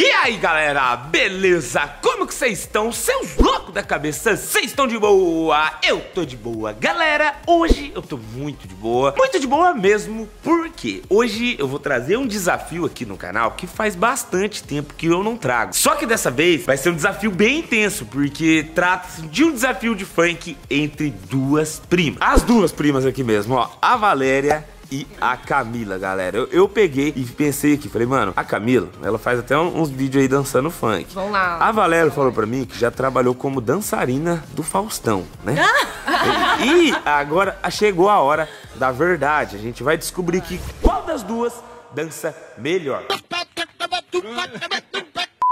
E aí galera, beleza? Como que vocês estão? Seus loucos da cabeça, vocês estão de boa? Eu tô de boa, galera. Hoje eu tô muito de boa mesmo, porque hoje eu vou trazer um desafio aqui no canal que faz bastante tempo que eu não trago. Só que dessa vez vai ser um desafio bem intenso, porque trata-se de um desafio de funk entre duas primas. As duas primas aqui mesmo, ó, a Valéria e a Camila, galera. Eu peguei e pensei aqui, falei, mano, a Camila, ela faz até uns vídeos aí dançando funk. Vamos lá. A Valéria falou pra mim que já trabalhou como dançarina do Faustão, né? E agora chegou a hora da verdade. A gente vai descobrir que qual das duas dança melhor.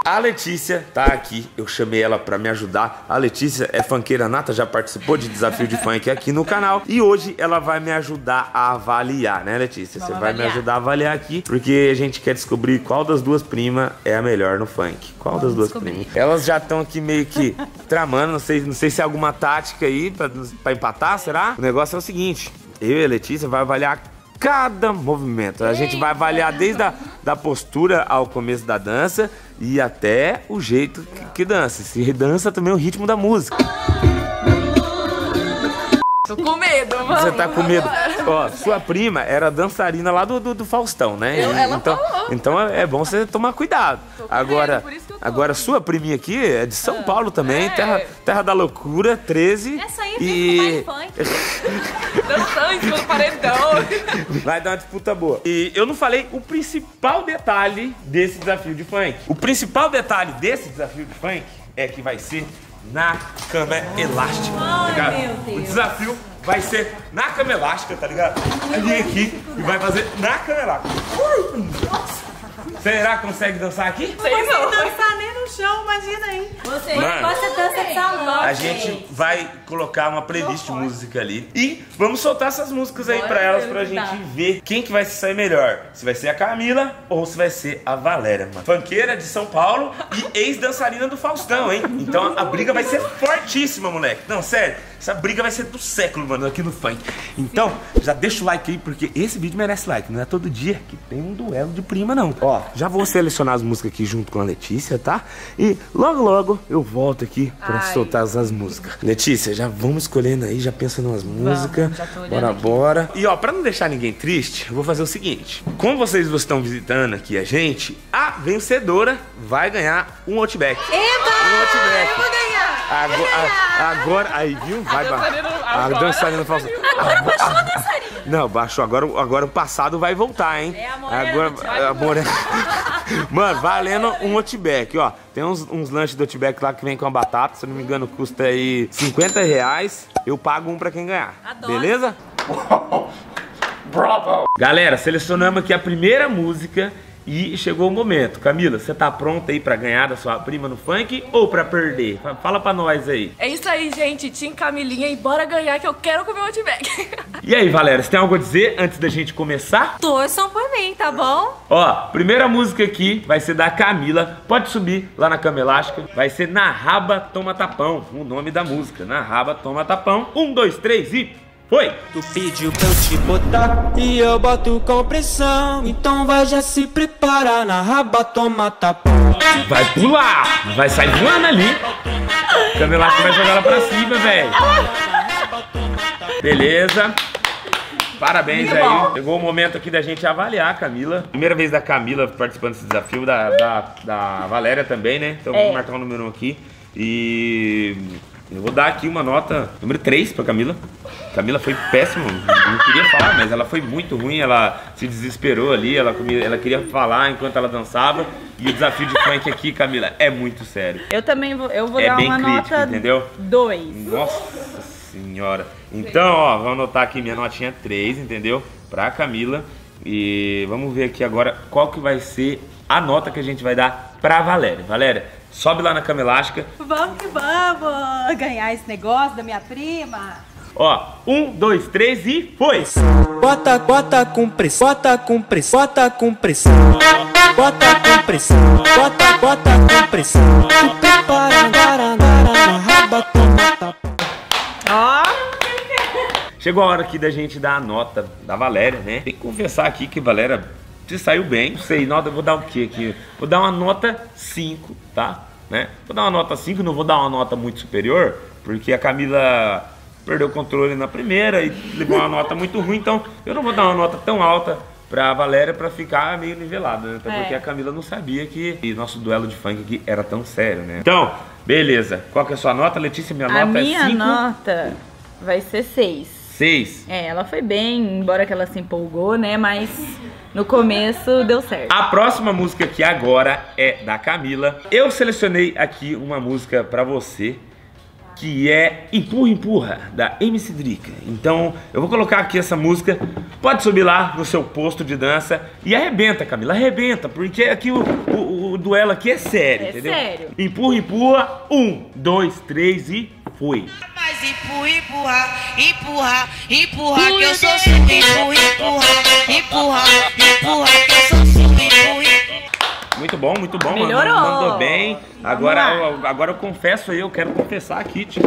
A Letícia tá aqui, eu chamei ela pra me ajudar. A Letícia é funkeira nata, já participou de desafio de funk aqui no canal. E hoje ela vai me ajudar a avaliar, né, Letícia? Você vai me ajudar a avaliar aqui, porque a gente quer descobrir qual das duas primas é a melhor no funk. Qual das duas primas? Elas já estão aqui meio que tramando, não sei se é alguma tática aí pra empatar, será? O negócio é o seguinte, eu e a Letícia vai avaliar cada movimento. A gente vai avaliar desde da postura ao começo da dança e até o jeito que dança. Se dança também o ritmo da música. Tô com medo, mano. Você tá com medo. Ó, sua prima era dançarina lá do Faustão, né? Então é bom você tomar cuidado. Agora, sua priminha aqui é de São Paulo também, terra da loucura, 13. Essa aí tem funk. Dançante pelo paredão. Vai dar uma disputa boa. E eu não falei o principal detalhe desse desafio de funk. O principal detalhe desse desafio de funk é que vai ser na cama elástica, tá ligado? Ai, meu Deus. O desafio vai ser na cama elástica, tá ligado? Vem aqui e vai fazer na cama elástica. Nossa. Será que consegue dançar aqui? Não sei, não. Dançar nem no chão, imagina aí. Você gosta dança de salão. A gente vai colocar uma playlist de música ali e vamos soltar essas músicas aí pra elas, pra gente ver quem que vai se sair melhor. Se vai ser a Camila ou se vai ser a Valéria, mano. Funkeira de São Paulo e ex-dançarina do Faustão, hein? Então a briga vai ser fortíssima, moleque. Não, sério. Essa briga vai ser do século, mano, aqui no funk. Então, já deixa o like aí, porque esse vídeo merece like. Não é todo dia que tem um duelo de prima, não. Ó, já vou selecionar as músicas aqui junto com a Letícia, tá? E logo, logo, eu volto aqui pra soltar as músicas. Letícia, já vamos escolhendo aí, já pensando nas músicas. Bora. E ó, pra não deixar ninguém triste, eu vou fazer o seguinte. Como vocês estão visitando aqui a gente, a vencedora vai ganhar um Outback. Eba! Um Outback. Eu vou ganhar! Agora, aí, viu? Vai, a dançarina falsa. Baixou a dançarina. Não, baixou. Agora o passado vai voltar, hein? É, a morena. Mano, valendo um Outback, ó. Tem uns lanches do Outback lá que vem com a batata. Se eu não me engano, custa aí R$50. Eu pago um pra quem ganhar. Adoro. Beleza? Bravo! Galera, selecionamos aqui a primeira música e chegou o momento. Camila, você tá pronta aí pra ganhar da sua prima no funk ou pra perder? Fala pra nós aí. É isso aí, gente. Team Camilinha e bora ganhar que eu quero comer o Outback. E aí, Valéria, você tem algo a dizer antes da gente começar? Torçam por mim, tá bom? Ó, primeira música aqui vai ser da Camila. Pode subir lá na cama elástica. Vai ser Na Raba Toma Tapão, o nome da música. Na Raba Toma Tapão. 1, 2, 3 e... Foi! Tu pediu pra eu te botar e eu boto com pressão. Então vai já se preparar, na raba toma tapão. Vai pular! Vai sair voando ali. O Camelácio vai jogar ela pra cima, velho. Beleza. Parabéns aí. Chegou o momento aqui da gente avaliar a Camila. Primeira vez da Camila participando desse desafio, da Valéria também, né? Então vamos marcar o número 1 aqui. E... eu vou dar aqui uma nota número 3 pra Camila. Camila foi péssima, não queria falar, mas ela foi muito ruim, ela se desesperou ali, ela queria falar enquanto ela dançava. E o desafio de funk aqui, Camila, é muito sério. Eu também vou dar uma nota 2. Nossa senhora. Então, ó, vamos anotar aqui minha notinha 3, entendeu? Pra Camila. E vamos ver aqui agora qual que vai ser a nota que a gente vai dar pra Valéria. Valéria, sobe lá na cama elástica. Vamos que vamos ganhar esse negócio da minha prima. Ó, 1, 2, 3 e foi! Bota com pressão, bota com pressão, bota com pressão. Bota com pressão, bota com pressão. Ó! Chegou a hora aqui da gente dar a nota da Valéria, né? Tem que confessar aqui que Valéria Te saiu bem, não sei, nota, vou dar o que aqui? Vou dar uma nota 5, tá? Né? Vou dar uma nota 5, não vou dar uma nota muito superior, porque a Camila perdeu o controle na primeira e levou uma nota muito ruim, então eu não vou dar uma nota tão alta pra Valéria pra ficar meio nivelada, né? Até porque a Camila não sabia que nosso duelo de funk aqui era tão sério, né? Então, beleza. Qual que é a sua nota, Letícia? Minha nota é 5. A minha nota vai ser 6. 6? É, ela foi bem, embora que ela se empolgou, né? Mas no começo deu certo. A próxima música aqui agora é da Camila. Eu selecionei aqui uma música pra você, que é Empurra, Empurra, da MC Drica. Então, eu vou colocar aqui essa música. Pode subir lá no seu posto de dança e arrebenta, Camila, arrebenta, porque aqui o duelo aqui é sério, entendeu? É sério. Empurra, empurra, 1, 2, 3 e foi. Mas empurra, empurra, empurra, empurra, que eu sou seu, empurra, empurra, empurra, que eu sou seu, empurra. Muito bom, muito bom. Melhorou. Mandou bem. Agora eu confesso aí, eu quero confessar aqui, tipo,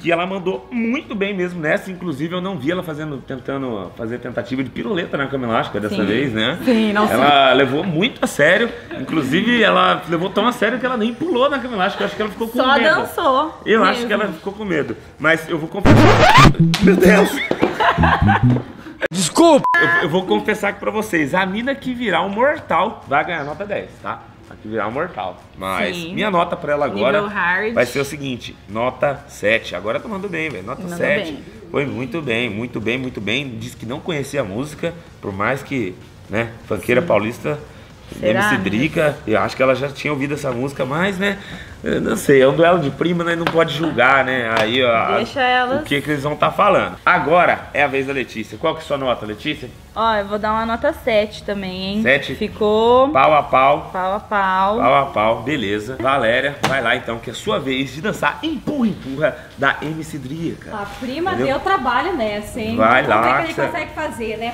que ela mandou muito bem mesmo nessa. Inclusive, eu não vi ela tentando fazer tentativa de piruleta na cama elástica dessa vez, né? Sim, não sei. Ela levou muito a sério. Inclusive, ela levou tão a sério que ela nem pulou na cama elástica. Eu acho que ela ficou com medo. Só dançou. Eu acho que ela ficou com medo. Mas eu vou confessar. Meu Deus! Desculpa! Eu vou confessar aqui pra vocês, a mina que virar um mortal vai ganhar nota 10, tá? A que virar um mortal. Mas minha nota pra ela agora vai ser o seguinte, nota 7. Agora tá mandando bem, velho, nota 7. Bem. Foi muito bem, muito bem, muito bem. Diz que não conhecia a música, por mais que, né, funkeira paulista... Será? MC Drica, eu acho que ela já tinha ouvido essa música, mas, né, eu não sei, é um duelo de prima, né, não pode julgar, né, aí, ó, deixa elas... o que que eles vão estar falando. Agora é a vez da Letícia, qual que é a sua nota, Letícia? Ó, eu vou dar uma nota 7 também, hein. 7? Ficou... Pau a pau. Pau a pau. Pau a pau, beleza. Valéria, vai lá então, que é a sua vez de dançar Empurra, Empurra, da MC Drica. A prima deu trabalho nessa, hein. Vai lá. Como é que a gente consegue fazer, né.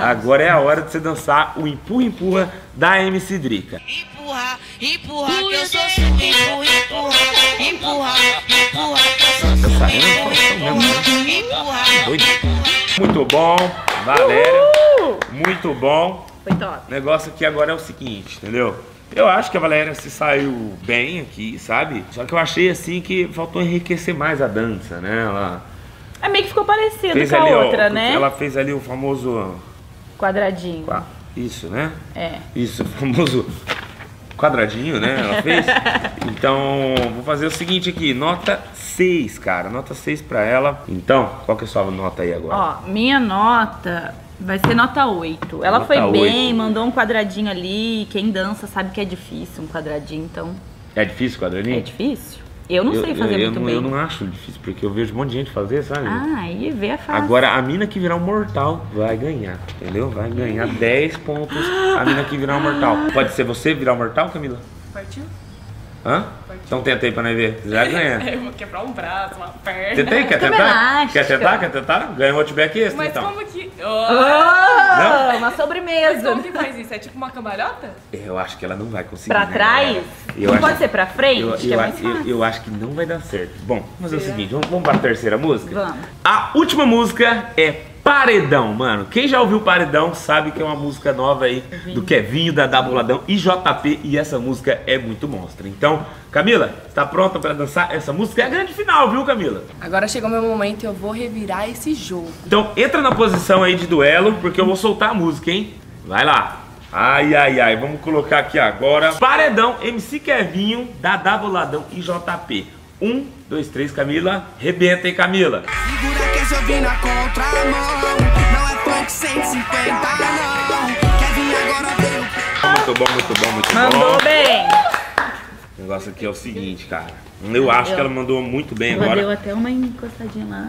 Agora é a hora de você dançar o Empurra, Empurra, da MC Drica. Empurra, empurra, que eu sou seu. Empurra, empurra, empurra, empurra, que eu sou seu. Empurra. Muito bom, Valéria. Muito bom. Foi top. O negócio aqui agora é o seguinte, entendeu? Eu acho que a Valéria se saiu bem aqui, sabe? Só que eu achei assim que faltou enriquecer mais a dança, né? Ela... é meio que ficou parecido com a outra, né? Ela fez ali o famoso... quadradinho. Isso, né? É. Isso, o famoso quadradinho, né? Ela fez. Então, vou fazer o seguinte aqui. Nota 6, cara. Nota 6 pra ela. Então, qual que é a sua nota aí agora? Ó, minha nota vai ser nota 8. Ela foi bem, mandou um quadradinho ali. Quem dança sabe que é difícil um quadradinho, então... É difícil o quadradinho? É difícil. Eu não sei fazer muito bem. Eu não acho difícil, porque eu vejo um monte de gente fazer, sabe? Ah, e vê a fácil. Agora, a mina que virar um mortal vai ganhar, entendeu? Vai ganhar 10 pontos a mina que virar um mortal. Pode ser você virar um mortal, Camila? Partiu. Hã? Partiu. Então tenta aí pra nós ver. Já ganha. Eu vou quebrar um braço, uma perna. Tentei, quer tentar? Quer tentar? Quer tentar? Ganha um Outback extra, mas então. Mas como que... Oh! Não? Uma sobremesa. Mas como que faz isso? É tipo uma cambalhota? Eu acho que ela não vai conseguir. Pra trás? Não pode ser pra frente? Eu acho que não vai dar certo. Bom, vamos fazer o seguinte, vamos pra terceira música? Vamos. A última música é Paredão, mano. Quem já ouviu Paredão sabe que é uma música nova aí do Kevinho, da Dabuladão e JP. E essa música é muito monstra. Então, Camila, tá pronta pra dançar essa música? É a grande final, viu, Camila? Agora chegou meu momento e eu vou revirar esse jogo. Então entra na posição aí de duelo, porque eu vou soltar a música, hein? Vai lá. Ai, ai, ai, vamos colocar aqui agora Paredão, MC Kevinho, da Dabuladão e JP. 1, 2, 3, Camila. Rebenta, hein, Camila. Segura que eu vim na contramão. Não é funk 150, não. Kevinho agora veio. Muito bom, muito bom, muito bom. Mandou bem. O negócio aqui é o seguinte, cara. Eu acho que ela mandou muito bem agora. Deu até uma encostadinha lá.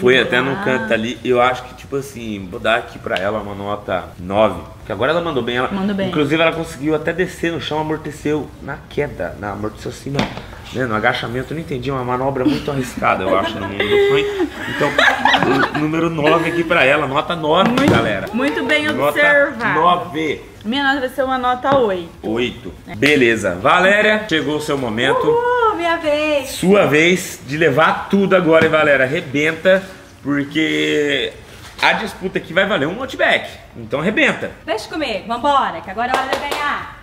Foi até no canto ali. Eu acho que, tipo assim, vou dar aqui pra ela uma nota 9. Porque agora ela mandou bem. Ela mandou bem. Inclusive, ela conseguiu até descer no chão, amorteceu na queda. Amorteceu assim, né, no agachamento. Eu não entendi. Uma manobra muito arriscada, eu acho, no mundo do funk. Então, número 9 aqui pra ela. Nota 9, muito, galera. Muito bem observado. 9. Minha nota vai ser uma nota 8. 8. É. Beleza. Valéria, chegou o seu momento. Minha vez. Sua vez de levar tudo agora, hein, Valéria. Arrebenta, porque a disputa aqui vai valer um Outback. Então arrebenta. Deixa comigo, vambora, que agora é hora de ganhar.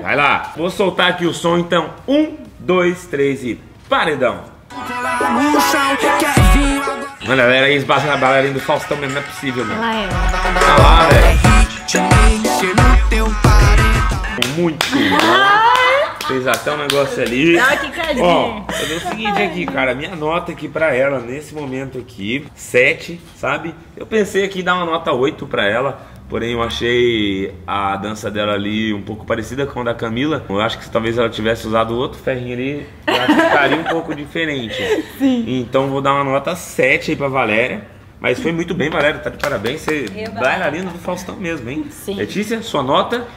Vai lá. Vou soltar aqui o som, então. 1, 2, 3 e paredão. Mano, a galera aí esbarra na bailarina do Faustão mesmo, não é possível, mano. Ela é. Olha lá, velho. Muito bom. Fez até um negócio ali. Ah, que carinho. Bom, eu dei o seguinte aqui, cara. Minha nota aqui pra ela, nesse momento aqui, 7, sabe? Eu pensei aqui em dar uma nota 8 pra ela. Porém, eu achei a dança dela ali um pouco parecida com a da Camila. Eu acho que talvez ela tivesse usado outro ferrinho ali, ela ficaria um pouco diferente. Sim. Então, vou dar uma nota 7 aí pra Valéria. Mas foi muito bem, Valéria. Tá de parabéns. Você é bailarina do Faustão mesmo, hein? Sim. Letícia, sua nota?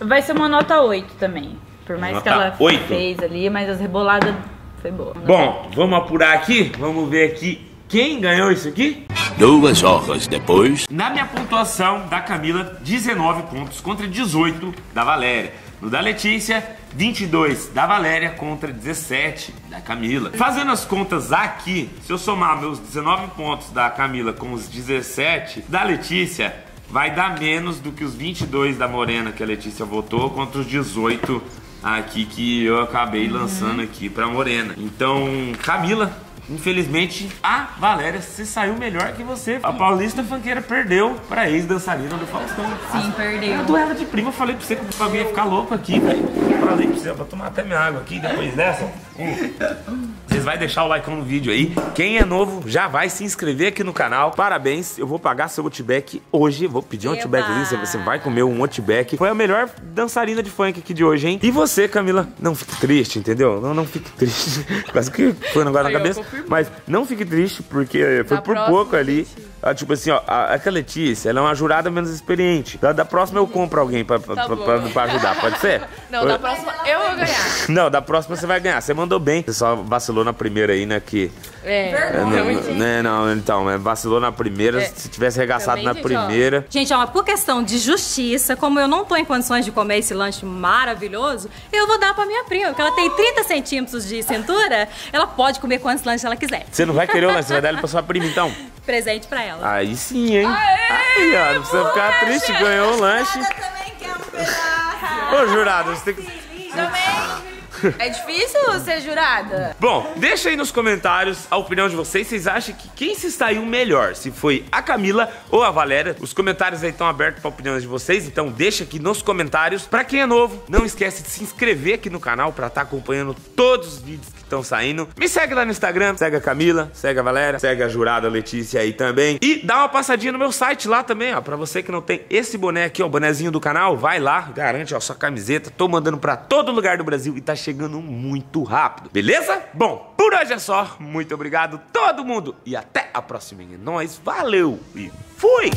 Vai ser uma nota 8 também. Por mais nota que ela 8. Fez ali, mas as reboladas foi boa. Bom, vamos apurar aqui, vamos ver aqui quem ganhou isso aqui. 2 horas depois. Na minha pontuação da Camila, 19 pontos contra 18 da Valéria. No da Letícia, 22 da Valéria contra 17 da Camila. Fazendo as contas aqui, se eu somar meus 19 pontos da Camila com os 17 da Letícia, vai dar menos do que os 22 da Morena que a Letícia votou contra os 18 aqui que eu acabei lançando aqui pra Morena. Então, Camila, infelizmente, a Valéria se saiu melhor que você. A paulista funkeira perdeu pra ex-dançarina do Faustão. Sim, perdeu. Era duela de prima, eu falei pra você que alguém ia ficar louco aqui, velho. Falei pra você, eu vou tomar até minha água aqui depois dessa. Vocês vão deixar o like no vídeo aí. Quem é novo, já vai se inscrever aqui no canal. Parabéns, eu vou pagar seu Outback hoje. Vou pedir um Outbackzinho, você vai comer um Outback. Foi a melhor dançarina de funk aqui de hoje, hein? E você, Camila, não fique triste, entendeu? Não fique triste. Quase que foi um negócio na cabeça. Mas não fique triste, porque foi por pouco ali. Tipo assim, ó, a Letícia, ela é uma jurada menos experiente. Da próxima eu compro alguém pra ajudar, pode ser? Não, da próxima eu vou ganhar. Não, da próxima você vai ganhar. Você mandou bem. Você só vacilou na primeira aí, né? Que... Então, vacilou na primeira. Se tivesse arregaçado na primeira. Gente, ó, por questão de justiça, como eu não tô em condições de comer esse lanche maravilhoso, eu vou dar pra minha prima, porque ela tem 30 centímetros de cintura, ela pode comer quantos lanches ela quiser. Você não vai querer o lanche, você vai dar ele pra sua prima, então? Presente pra ela. Aí sim, hein? Aê, aí, ó, não precisa ficar triste, ganhou um lanche. Também quer um pedaço. Ô, jurado, você tem que... Também. É difícil ser jurada? Bom, deixa aí nos comentários a opinião de vocês. Vocês acham que quem se saiu melhor? Se foi a Camila ou a Valéria? Os comentários aí estão abertos para opiniões de vocês. Então deixa aqui nos comentários. Pra quem é novo, não esquece de se inscrever aqui no canal pra estar acompanhando todos os vídeos que estão saindo. Me segue lá no Instagram. Segue a Camila, segue a Valéria, segue a jurada Letícia aí também. E dá uma passadinha no meu site lá também, ó. Pra você que não tem esse boné aqui, ó, o bonezinho do canal, vai lá, garante, ó, sua camiseta. Tô mandando pra todo lugar do Brasil e tá chegando muito rápido, beleza? Bom, por hoje é só. Muito obrigado todo mundo e até a próxima. É nóis, valeu e fui!